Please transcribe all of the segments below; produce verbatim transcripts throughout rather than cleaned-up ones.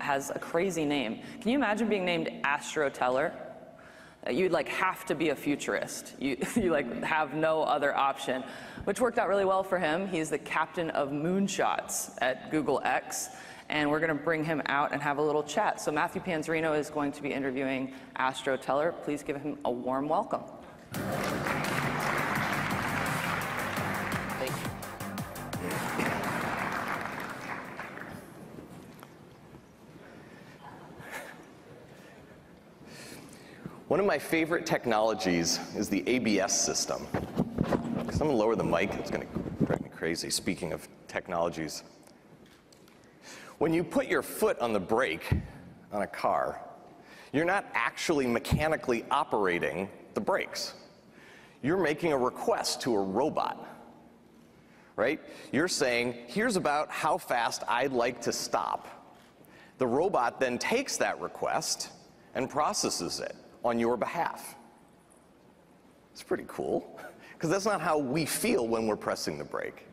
has a crazy name. Can you imagine being named Astro Teller? You'd like have to be a futurist. You, you like have no other option, which worked out really well for him. He's the captain of moonshots at Google X, and we're going to bring him out and have a little chat. So Matthew Panzarino is going to be interviewing Astro Teller. Please give him a warm welcome. Thank you. One of my favorite technologies is the A B S system. I'm going to lower the mic. It's going to drive me crazy. Speaking of technologies, when you put your foot on the brake on a car, you're not actually mechanically operating the brakes. You're making a request to a robot, right? You're saying, here's about how fast I'd like to stop. The robot then takes that request and processes it on your behalf. It's pretty cool, because that's not how we feel when we're pressing the brake.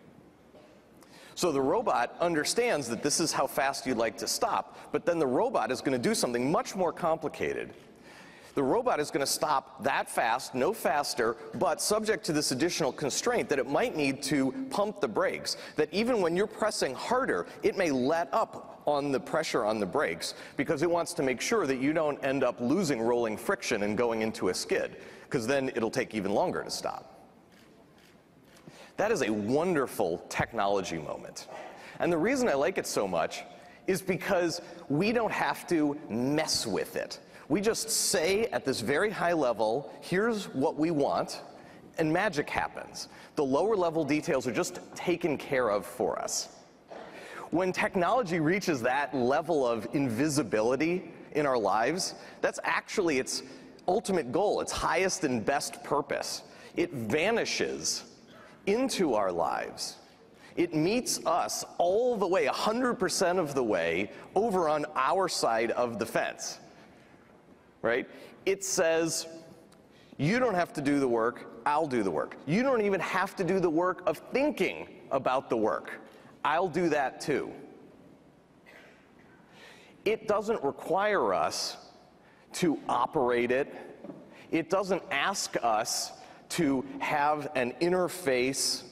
So the robot understands that this is how fast you'd like to stop, but then the robot is going to do something much more complicated. The robot is going to stop that fast, no faster, but subject to this additional constraint that it might need to pump the brakes, that even when you're pressing harder, it may let up on the pressure on the brakes because it wants to make sure that you don't end up losing rolling friction and going into a skid, because then it'll take even longer to stop. That is a wonderful technology moment. And the reason I like it so much is because we don't have to mess with it. We just say at this very high level, here's what we want, and magic happens. The lower level details are just taken care of for us. When technology reaches that level of invisibility in our lives, that's actually its ultimate goal, its highest and best purpose. It vanishes into our lives. It meets us all the way, one hundred percent of the way, over on our side of the fence. Right? It says, you don't have to do the work, I'll do the work. You don't even have to do the work of thinking about the work. I'll do that too. It doesn't require us to operate it. It doesn't ask us to have an interface.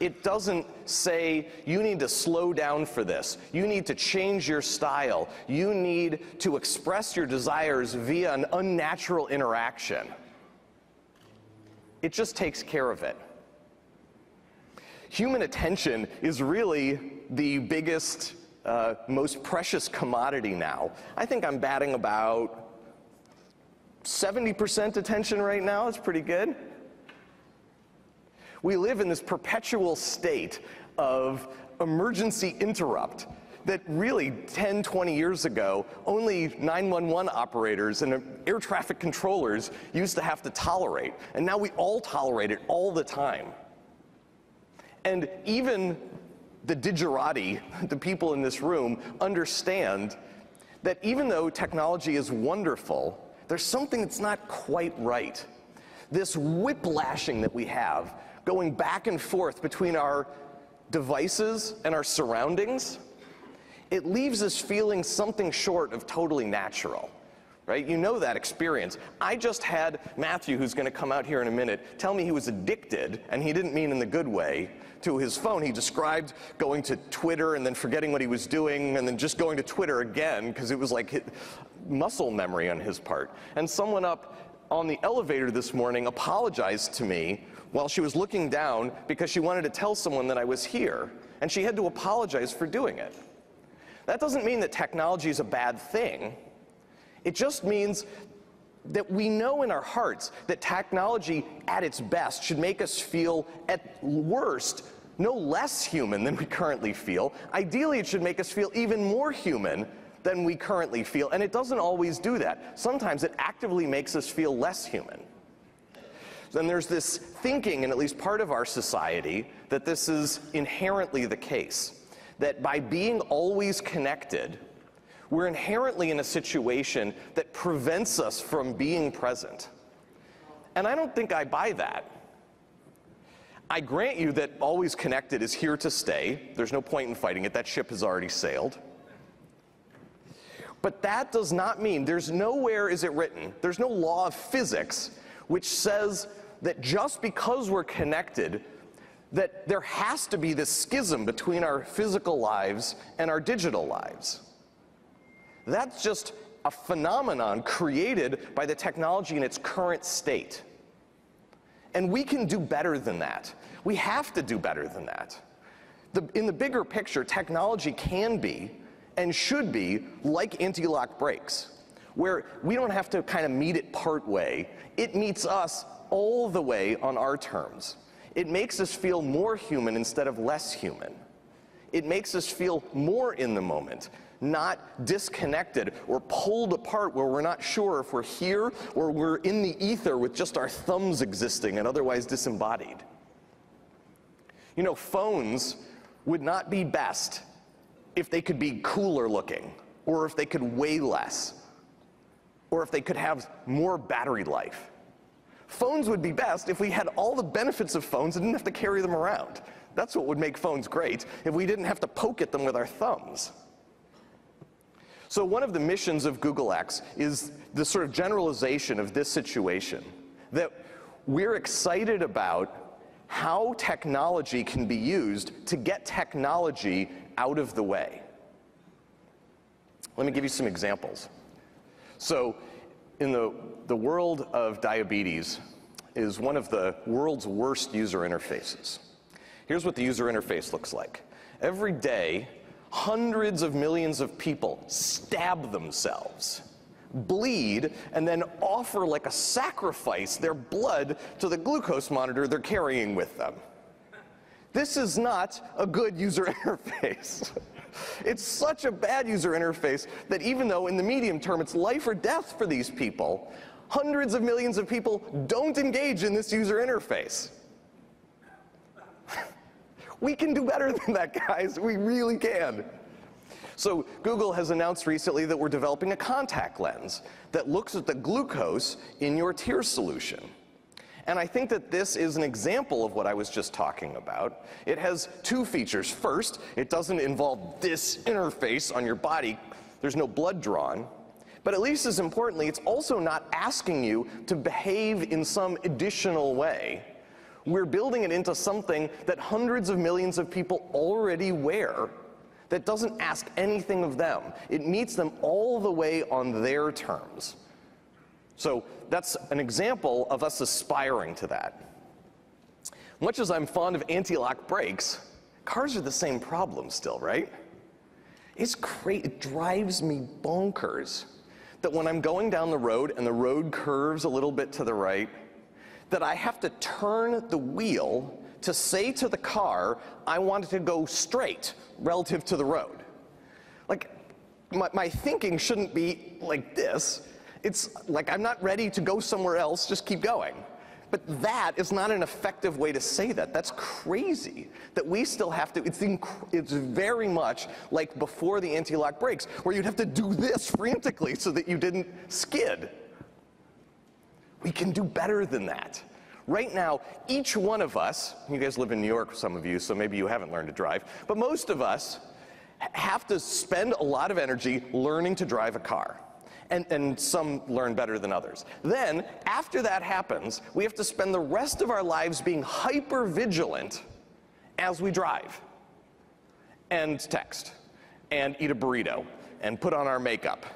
It doesn't say, you need to slow down for this. You need to change your style. You need to express your desires via an unnatural interaction. It just takes care of it. Human attention is really the biggest, uh, most precious commodity now. I think I'm batting about seventy percent attention right now. That's pretty good. We live in this perpetual state of emergency interrupt that really ten, twenty years ago, only nine one one operators and air traffic controllers used to have to tolerate. And now we all tolerate it all the time. And even the digerati, the people in this room, understand that even though technology is wonderful, there's something that's not quite right. This whiplashing that we have, going back and forth between our devices and our surroundings, it leaves us feeling something short of totally natural, right? You know that experience. I just had Matthew, who's going to come out here in a minute, tell me he was addicted, and he didn't mean in the good way, to his phone. He described going to Twitter and then forgetting what he was doing and then just going to Twitter again, because it was like muscle memory on his part. And someone up on the elevator this morning apologized to me while she was looking down because she wanted to tell someone that I was here, and she had to apologize for doing it. That doesn't mean that technology is a bad thing. It just means that we know in our hearts that technology at its best should make us feel at worst no less human than we currently feel. Ideally, it should make us feel even more human than we currently feel, and it doesn't always do that. Sometimes it actively makes us feel less human. Then there's this thinking in at least part of our society that this is inherently the case, that by being always connected, we're inherently in a situation that prevents us from being present. And I don't think I buy that. I grant you that always connected is here to stay. There's no point in fighting it. That ship has already sailed. But that does not mean, there's nowhere is it written, there's no law of physics which says that just because we're connected, that there has to be this schism between our physical lives and our digital lives. That's just a phenomenon created by the technology in its current state. And we can do better than that. We have to do better than that. The, in the bigger picture, technology can be and should be like anti-lock brakes, where we don't have to kind of meet it part way. It meets us all the way on our terms. It makes us feel more human instead of less human. It makes us feel more in the moment, not disconnected or pulled apart where we're not sure if we're here or we're in the ether with just our thumbs existing and otherwise disembodied. You know, phones would not be best if they could be cooler looking, or if they could weigh less, or if they could have more battery life. Phones would be best if we had all the benefits of phones and didn't have to carry them around. That's what would make phones great, if we didn't have to poke at them with our thumbs. So one of the missions of Google X is the sort of generalization of this situation, that we're excited about how technology can be used to get technology out of the way. Let me give you some examples. So in the, the world of diabetes is one of the world's worst user interfaces. Here's what the user interface looks like. Every day, hundreds of millions of people stab themselves, bleed, and then offer like a sacrifice their blood to the glucose monitor they're carrying with them. This is not a good user interface. It's such a bad user interface that even though in the medium term it's life or death for these people, hundreds of millions of people don't engage in this user interface. We can do better than that, guys. We really can. So Google has announced recently that we're developing a contact lens that looks at the glucose in your tear solution. And I think that this is an example of what I was just talking about. It has two features. First, it doesn't involve this interface on your body. There's no blood drawn. But at least as importantly, it's also not asking you to behave in some additional way. We're building it into something that hundreds of millions of people already wear that doesn't ask anything of them. It meets them all the way on their terms. So that's an example of us aspiring to that. Much as I'm fond of anti-lock brakes, cars are the same problem still, right? It's great, it drives me bonkers that when I'm going down the road and the road curves a little bit to the right, that I have to turn the wheel to say to the car, I want it to go straight relative to the road. Like, my, my thinking shouldn't be like this. It's like, I'm not ready to go somewhere else, just keep going. But that is not an effective way to say that. That's crazy that we still have to, it's, it's very much like before the anti-lock brakes, where you'd have to do this frantically so that you didn't skid. We can do better than that. Right now, each one of us, you guys live in New York, some of you, so maybe you haven't learned to drive, but most of us have to spend a lot of energy learning to drive a car. And, and some learn better than others. Then, after that happens, we have to spend the rest of our lives being hyper-vigilant as we drive, and text, and eat a burrito, and put on our makeup.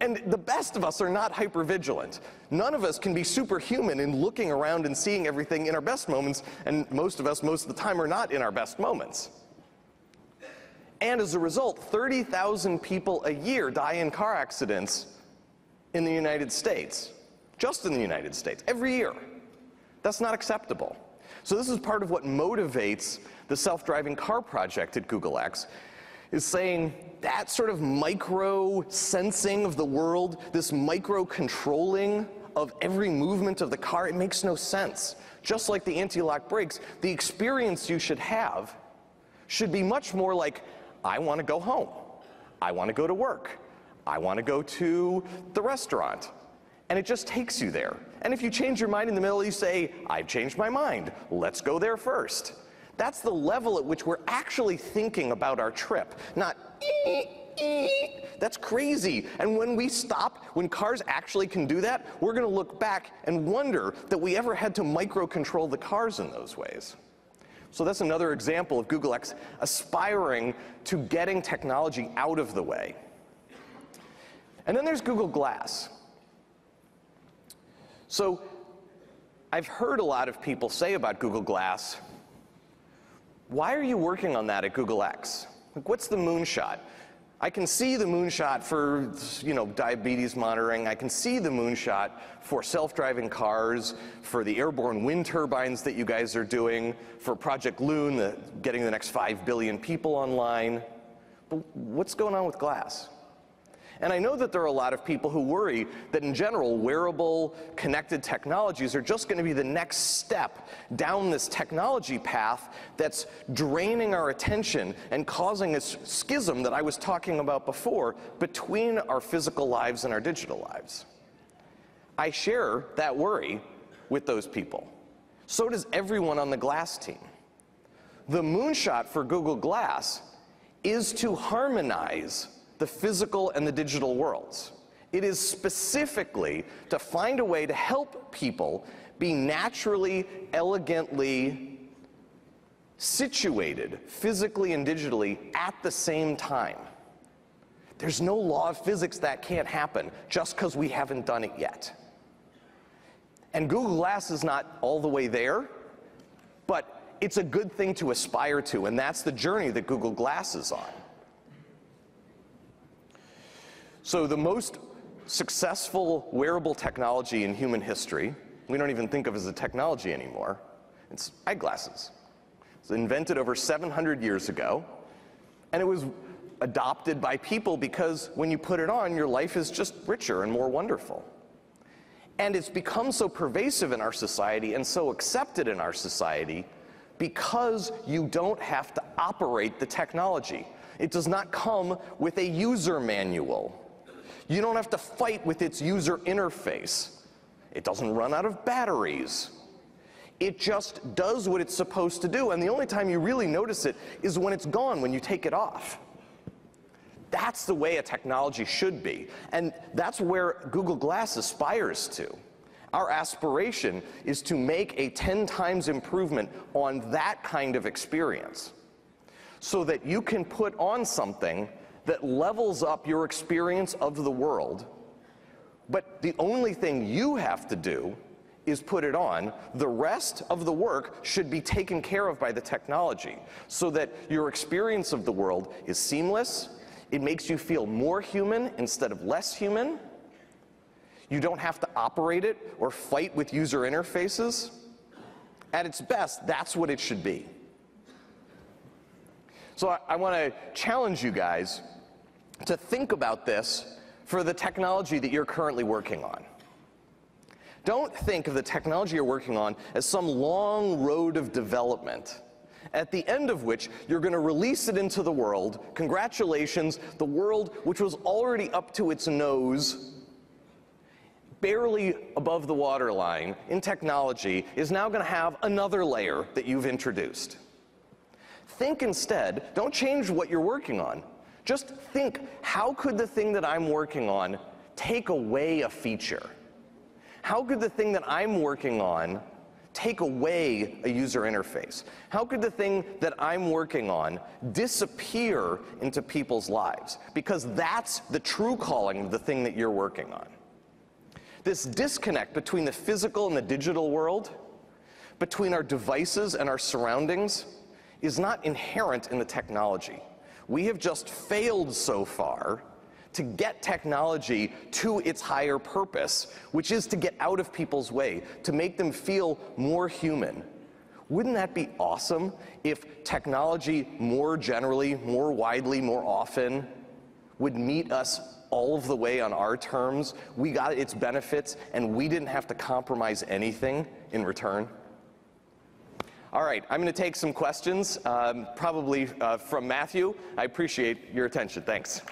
And the best of us are not hyper-vigilant. None of us can be superhuman in looking around and seeing everything in our best moments, and most of us, most of the time, are not in our best moments. And as a result, thirty thousand people a year die in car accidents in the United States, just in the United States, every year. That's not acceptable. So this is part of what motivates the self-driving car project at Google X, is saying that sort of micro-sensing of the world, this micro-controlling of every movement of the car, it makes no sense. Just like the anti-lock brakes, the experience you should have should be much more like, I want to go home, I want to go to work, I want to go to the restaurant, and it just takes you there. And if you change your mind in the middle, you say, I've changed my mind, let's go there first. That's the level at which we're actually thinking about our trip, not ee, ee, That's crazy. And when we stop, when cars actually can do that, we're going to look back and wonder that we ever had to micro-control the cars in those ways. So that's another example of Google X aspiring to getting technology out of the way. And then there's Google Glass. So I've heard a lot of people say about Google Glass, why are you working on that at Google X? Like, what's the moonshot? I can see the moonshot for, you know, diabetes monitoring. I can see the moonshot for self-driving cars, for the airborne wind turbines that you guys are doing, for Project Loon, the, getting the next five billion people online. But what's going on with Glass? And I know that there are a lot of people who worry that, in general, wearable, connected technologies are just going to be the next step down this technology path that's draining our attention and causing this schism that I was talking about before between our physical lives and our digital lives. I share that worry with those people. So does everyone on the Glass team. The moonshot for Google Glass is to harmonize the physical and the digital worlds. It is specifically to find a way to help people be naturally, elegantly situated physically and digitally at the same time. There's no law of physics that can't happen just because we haven't done it yet. And Google Glass is not all the way there, but it's a good thing to aspire to, and that's the journey that Google Glass is on. So the most successful wearable technology in human history, we don't even think of as a technology anymore, it's eyeglasses. It was invented over seven hundred years ago, and it was adopted by people because when you put it on, your life is just richer and more wonderful. And it's become so pervasive in our society and so accepted in our society because you don't have to operate the technology. It does not come with a user manual. You don't have to fight with its user interface. It doesn't run out of batteries. It just does what it's supposed to do, and the only time you really notice it is when it's gone, when you take it off. That's the way a technology should be, and that's where Google Glass aspires to. Our aspiration is to make a ten times improvement on that kind of experience, so that you can put on something that levels up your experience of the world, but the only thing you have to do is put it on. The rest of the work should be taken care of by the technology, so that your experience of the world is seamless, it makes you feel more human instead of less human, you don't have to operate it or fight with user interfaces. At its best, that's what it should be. So I, I want to challenge you guys to think about this for the technology that you're currently working on. Don't think of the technology you're working on as some long road of development, at the end of which you're going to release it into the world. Congratulations, the world, which was already up to its nose, barely above the waterline in technology, is now going to have another layer that you've introduced. Think instead, don't change what you're working on. Just think, how could the thing that I'm working on take away a feature? How could the thing that I'm working on take away a user interface? How could the thing that I'm working on disappear into people's lives? Because that's the true calling of the thing that you're working on. This disconnect between the physical and the digital world, between our devices and our surroundings, is not inherent in the technology. We have just failed so far to get technology to its higher purpose, which is to get out of people's way, to make them feel more human. Wouldn't that be awesome if technology more generally, more widely, more often would meet us all of the way on our terms? We got its benefits and we didn't have to compromise anything in return. All right, I'm going to take some questions, um, probably uh, from Matthew. I appreciate your attention. Thanks.